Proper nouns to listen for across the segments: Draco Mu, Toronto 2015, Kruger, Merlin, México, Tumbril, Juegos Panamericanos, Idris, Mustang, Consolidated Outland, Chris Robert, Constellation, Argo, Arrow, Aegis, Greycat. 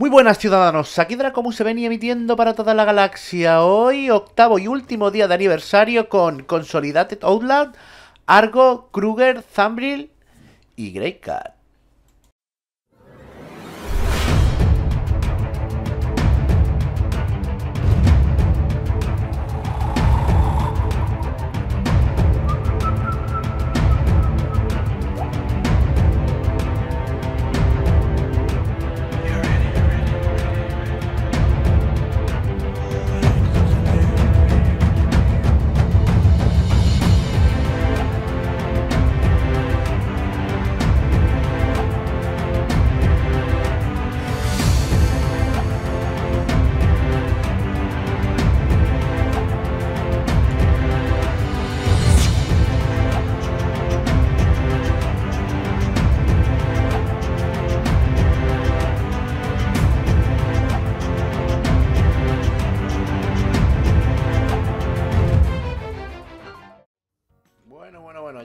Muy buenas ciudadanos, aquí Draco Mu se venía emitiendo para toda la galaxia. Hoy, octavo y último día de aniversario con Consolidated Outland, Argo, Kruger, Tumbril y Greycat.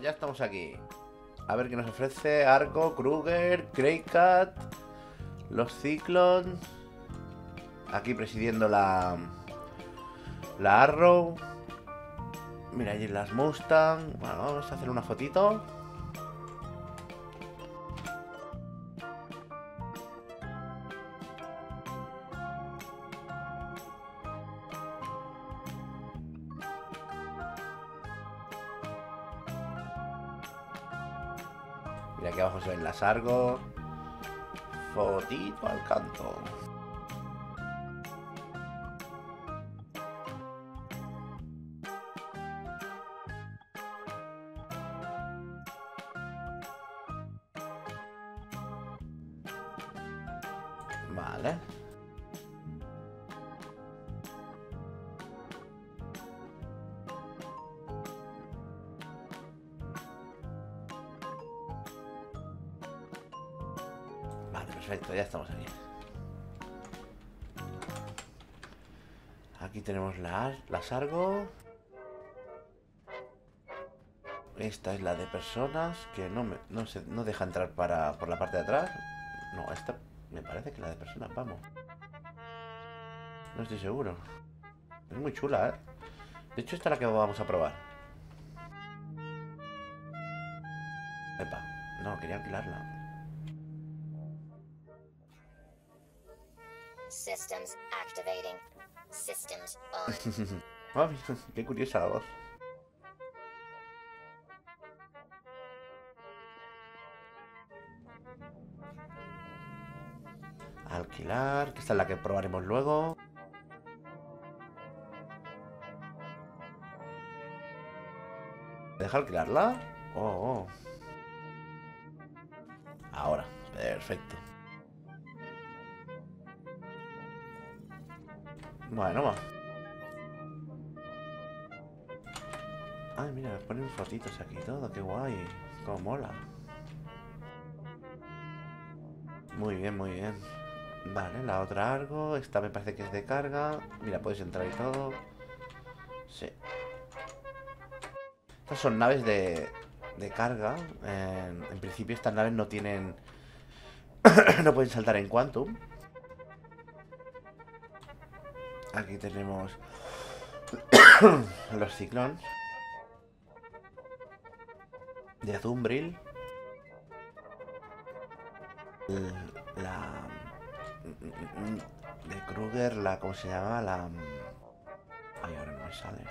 Ya estamos aquí. A ver qué nos ofrece Argo, Kruger, Greycat, los Cyclones. Aquí presidiendo la Arrow. Mira, allí las Mustang. Bueno, vamos a hacer una fotito. Mira, aquí abajo se ven las Argo. Fotito al canto. Vale. Vale, perfecto, ya estamos aquí. Aquí tenemos las Argo. Esta es la de personas, que no deja entrar por la parte de atrás. No, esta me parece que es la de personas, vamos. No estoy seguro. Es muy chula, ¿eh? De hecho, esta es la que vamos a probar. Epa, no, quería alquilarla. Systems activating. Systems on. Mami, qué curiosa la voz. Alquilar, que esta es la que probaremos luego. ¿Deja alquilarla? Oh. Ahora, perfecto. Bueno, va. Ay, mira, me ponen fotitos aquí todo, qué guay. Cómo mola. Muy bien, muy bien. Vale, la otra Argo. Esta me parece que es de carga. Mira, puedes entrar y todo. Sí. Estas son naves de carga. En principio estas naves no tienen... no pueden saltar en Quantum. Aquí tenemos los Cyclones de Tumbril, la de Kruger, la ¿cómo se llama? La... ay, ahora no me sale.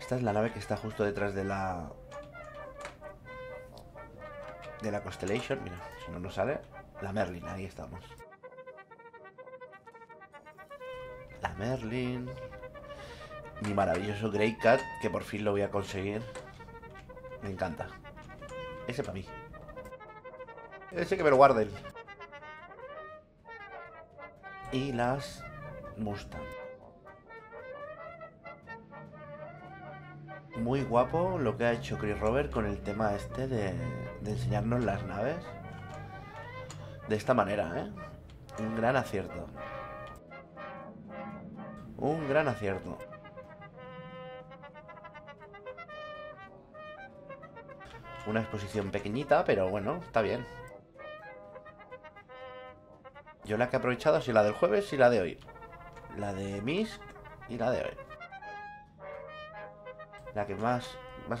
Esta es la nave que está justo detrás de la Constellation. Mira, si no nos sale la Merlin, ahí estamos. La Merlin. Mi maravilloso Greycat, que por fin lo voy a conseguir. Me encanta. Ese para mí. Ese que me lo guarden. Y las Mustang. Muy guapo lo que ha hecho Chris Robert con el tema este de enseñarnos las naves. De esta manera, ¿eh? Un gran acierto. Un gran acierto. Una exposición pequeñita, pero bueno, está bien. Yo la que he aprovechado ha sido la del jueves y la de hoy. La de Misk y la de hoy. La que más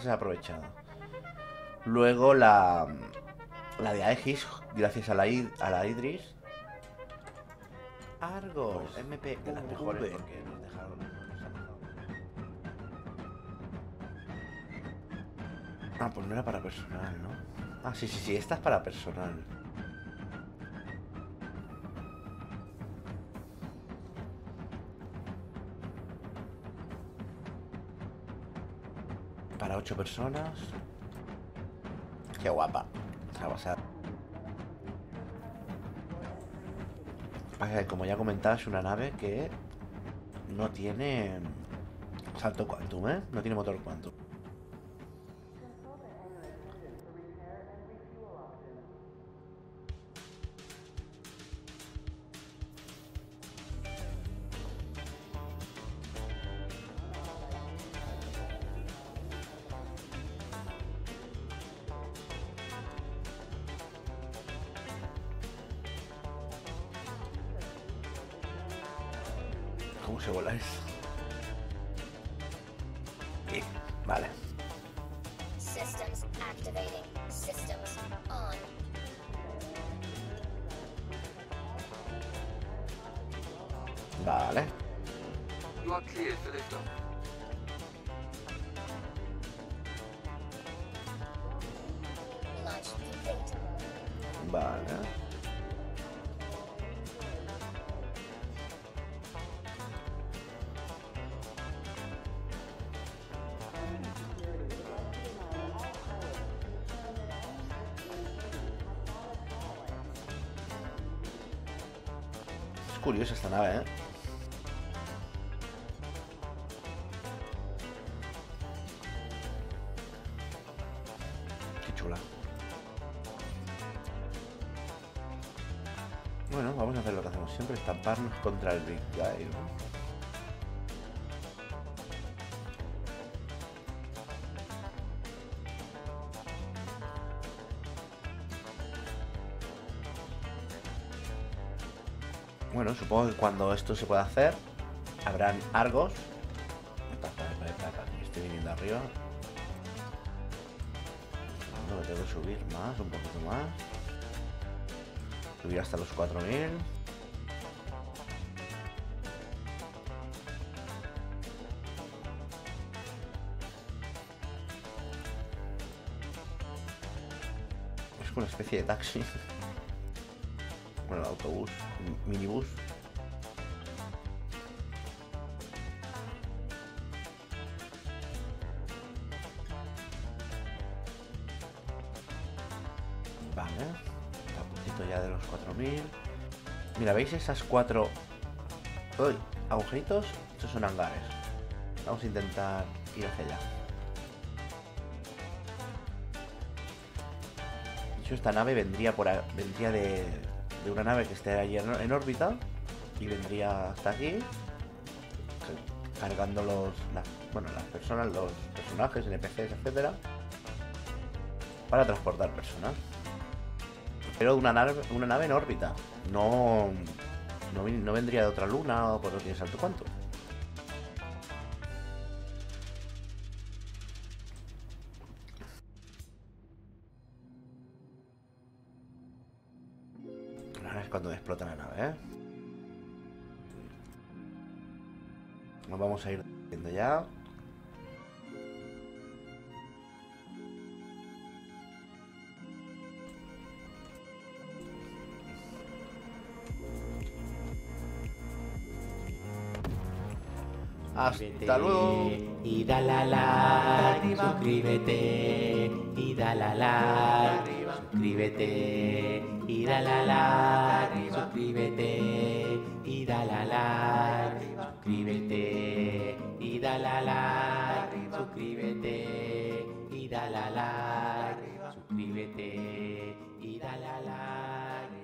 he aprovechado. Luego la de Aegis, gracias a la Idris. Argo, pues, MP, de las mejores porque nos dejaron. Ah, pues no era para personal, ¿no? Ah, sí, sí, sí, esta es para personal. Para 8 personas. Qué guapa. Está basada. Como ya comentaba, es una nave que no tiene salto quantum, ¿eh? No tiene motor quantum. ¿Cómo se vuela eso? Bien, vale. Vale. Vale. Curiosa esta nave, ¿eh? Qué chula. Bueno, vamos a hacer lo que hacemos siempre, estamparnos contra el Big Guy, ¿no? Bueno, supongo que cuando esto se pueda hacer, habrán Argos. Me estoy viniendo arriba. No, lo tengo que subir más, un poquito más. Subir hasta los 4000. Es una especie de taxi. Bueno, el autobús, minibús. Vale, está a puntito ya de los 4000. Mira, ¿veis esas 4 agujeritos? Estos son hangares. Vamos a intentar ir hacia allá. De hecho, esta nave vendría por vendría de una nave que esté allí en órbita y vendría hasta aquí cargando las personas, los personajes, NPCs, etcétera, para transportar personas, pero una nave en órbita, no vendría de otra luna o por lo que es alto cuanto. Cuando explota la nave, ¿eh? Nos vamos a ir viendo ya. Hasta luego. Y dale like, suscríbete. Y dale like, suscríbete. Y dale like, suscríbete. Y dale like, suscríbete. Y dale like, suscríbete. Y dale like, suscríbete. Y dale like.